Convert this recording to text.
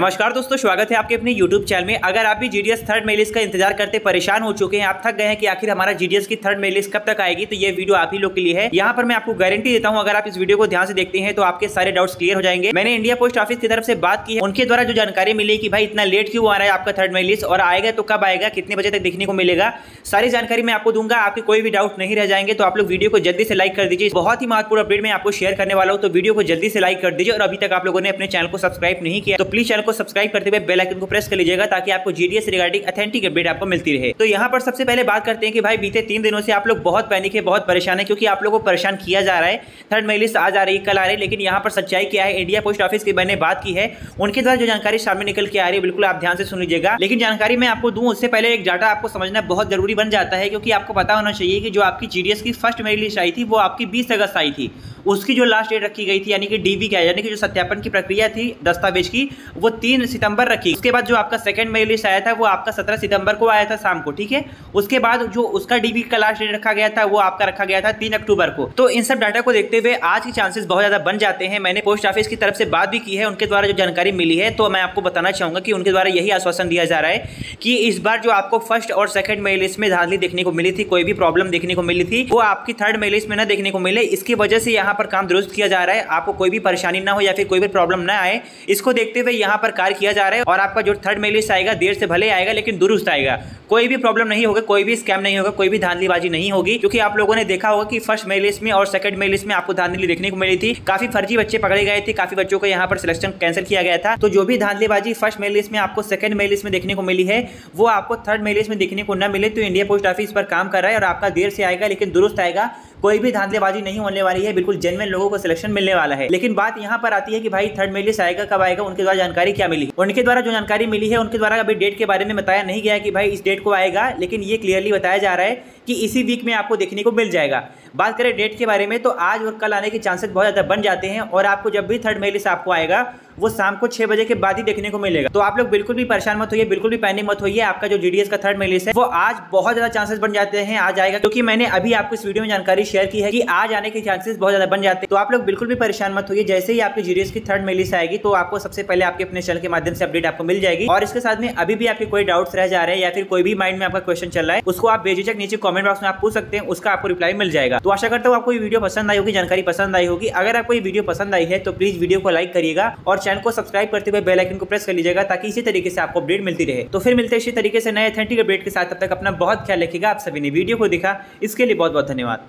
नमस्कार दोस्तों, स्वागत है आपके अपने YouTube चैनल में। अगर आप भी GDS थर्ड मेल लिस्ट का इंतजार करते परेशान हो चुके हैं, आप थक गए हैं कि आखिर हमारा GDS की थर्ड मेल लिस्ट कब तक आएगी, तो ये वीडियो आप ही लोग के लिए है। यहाँ पर मैं आपको गारंटी देता हूँ, अगर आप इस वीडियो को ध्यान से देखते हैं तो आपके सारे डाउट्स क्लियर हो जाएंगे। मैंने इंडिया पोस्ट ऑफिस की तरफ से बात की है, उनके द्वारा जो जानकारी मिली कि भाई इतना लेट क्यों आ रहा है आपका थर्ड मेल लिस्ट, और आएगा तो कब आएगा, कितने बजे तक देखने को मिलेगा, सारी जानकारी मैं आपको दूंगा। आपके कोई भी डाउट नहीं रह जाएंगे। तो आप लोग वीडियो को जल्दी से लाइक कर दीजिए। बहुत ही महत्वपूर्ण अपडेट मैं आपको शेयर करने वाला हूँ, तो वीडियो को जल्दी से लाइक कर दीजिए। और अभी तक आप लोगों ने अपने चैनल को सब्सक्राइब नहीं किया तो प्लीज चैनल को सब्सक्राइब करते हुए बेल आइकन को प्रेस कर लीजिएगा, ताकि आपको जीडीएस रिगार्डिंग ऑथेंटिक अपडेट आपको मिलती रहे। तो यहाँ पर सबसे पहले बात करते हैं कि भाई बीते 3 दिनों से आप लोग बहुत पैनिक है, बहुत परेशान है, क्योंकि आप लोगों को परेशान किया जा रहा है। थर्ड मेल लिस्ट आज आ रही है, कल आ रही है, लेकिन यहाँ पर सच्चाई क्या है, इंडिया पोस्ट ऑफिस की मैंने बात की है, उनके द्वारा जो जानकारी सामने निकल के आ रही है, बिल्कुल आप ध्यान से सुन लीजिएगा। लेकिन जानकारी मैं आपको दूं उससे पहले एक डाटा आपको समझना बहुत जरूरी बन जाता है, क्योंकि आपको पता होना चाहिए कि जो आपकी जीडीएस की फर्स्ट मेल लिस्ट आई थी वो आपकी 20 अगस्त आई थी। उसकी जो लास्ट डेट रखी गई थी, यानी कि डीबी क्या, यानी कि जो सत्यापन की प्रक्रिया थी दस्तावेज की, वो 3 सितंबर रखी। उसके बाद जो आपका सेकंड मेल लिस्ट आया था वो आपका 17 सितंबर को आया था शाम को, ठीक है। उसके बाद जो उसका डीबी का लास्ट डेट रखा गया था वो आपका रखा गया था 3 अक्टूबर को। तो इन सब डाटा को देखते हुए आज के चांसेस बहुत ज्यादा बन जाते हैं। मैंने पोस्ट ऑफिस की तरफ से बात भी की है, उनके द्वारा जो जानकारी मिली है, तो मैं आपको बताना चाहूंगा कि उनके द्वारा यही आश्वासन दिया जा रहा है कि इस बार जो आपको फर्स्ट और सेकंड मेल लिस्ट में धांधली देखने को मिली थी, कोई भी प्रॉब्लम देखने को मिली थी, वो आपकी थर्ड मेल लिस्ट में ना देखने को मिले। इसकी वजह से यहाँ पर काम दुरुस्त किया जा रहा है, आपको कोई भी परेशानी ना हो या फिर कोई भी प्रॉब्लम ना आए, इसको देखते हुए यहाँ पर कार्य किया जा रहा है। और आपका जो थर्ड मेल लिस्ट आएगा देर से भले आएगा लेकिन दुरुस्त आएगा। कोई भी प्रॉब्लम नहीं होगा, कोई भी स्कैम नहीं होगा, कोई भी धांधलीबाजी नहीं होगी, क्योंकि आप लोगों ने देखा होगा कि फर्स्ट मेल लिस्ट में और सेकंड मेल लिस्ट में आपको धांधली देखने को मिली थी। काफी फर्जी बच्चे पकड़े गए थे, काफी बच्चों को यहाँ पर सिलेक्शन कैंसिल किया गया था। तो जो भी धांधलीबाजी फर्स्ट मेल लिस्ट में आपको सेकंड मेल लिस्ट में देखने को मिली है, वो आपको थर्ड मेल लिस्ट में देखने को न मिले, तो इंडिया पोस्ट ऑफिस पर काम कर रहा है और आपका देर से आएगा लेकिन दुरुस्त आएगा। कोई भी धांधलीबाजी नहीं होने वाली है, बिल्कुल जेन्युइन लोगों को सिलेक्शन मिलने वाला है। लेकिन बात यहाँ पर आती है कि भाई थर्ड मेल लिस्ट आएगा कब आएगा, उनके द्वारा जानकारी क्या मिली। उनके द्वारा जो जानकारी मिली है, उनके द्वारा अभी डेट के बारे में बताया नहीं गया कि भाई इस डेट को आएगा, लेकिन ये क्लियरली बताया जा रहा है कि इसी वीक में आपको देखने को मिल जाएगा। बात करें डेट के बारे में तो आज और कल आने के चांसेस बहुत ज़्यादा बन जाते हैं, और आपको जब भी थर्ड मेल लिस्ट आपको आएगा वो शाम को 6 बजे के बाद ही देखने को मिलेगा। तो आप लोग बिल्कुल भी परेशान मत होइए, बिल्कुल भी पैनिक मत होइए। आपका जो जीडीएस का थर्ड मेल लिस्ट है वो आज बहुत ज्यादा चांसेस बन जाते हैं, आज आएगा, क्योंकि मैंने अभी आपको इस वीडियो में जानकारी शेयर की है कि आज आने के चांसेस बहुत ज्यादा बन जाते हैं। तो आप लोग बिल्कुल भी परेशान मत होइए। जैसे ही आपकी जीडीएस की थर्ड मेल लिस्ट आएगी तो आपको सबसे पहले आपके अपने चैनल के माध्यम से अपडेट आपको मिल जाएगी। और इसके साथ में अभी भी आपके कोई डाउट्स रह जा रहे हैं या फिर कोई भी माइंड में आपका क्वेश्चन चल रहा है, उसको आप बेझिझक नीचे कॉमेंट बॉक्स में आप पूछ सकते हैं, उसका आपको रिप्लाई मिल जाएगा। तो आशा करता हूँ आपको ये वीडियो पसंद आई होगी, जानकारी पसंद आई होगी। अगर आपको ये वीडियो पसंद आई है तो प्लीज वीडियो को लाइक करिएगा और चैनल को सब्सक्राइब करते हुए बेल आइकन को प्रेस कर लीजिएगा, ताकि इसी तरीके से आपको अपडेट मिलती रहे। तो फिर मिलते हैं इसी तरीके से नए ऑथेंटिक अपडेट के साथ। तब तक अपना बहुत ख्याल रखिएगा। आप सभी ने वीडियो को देखा, इसके लिए बहुत बहुत धन्यवाद।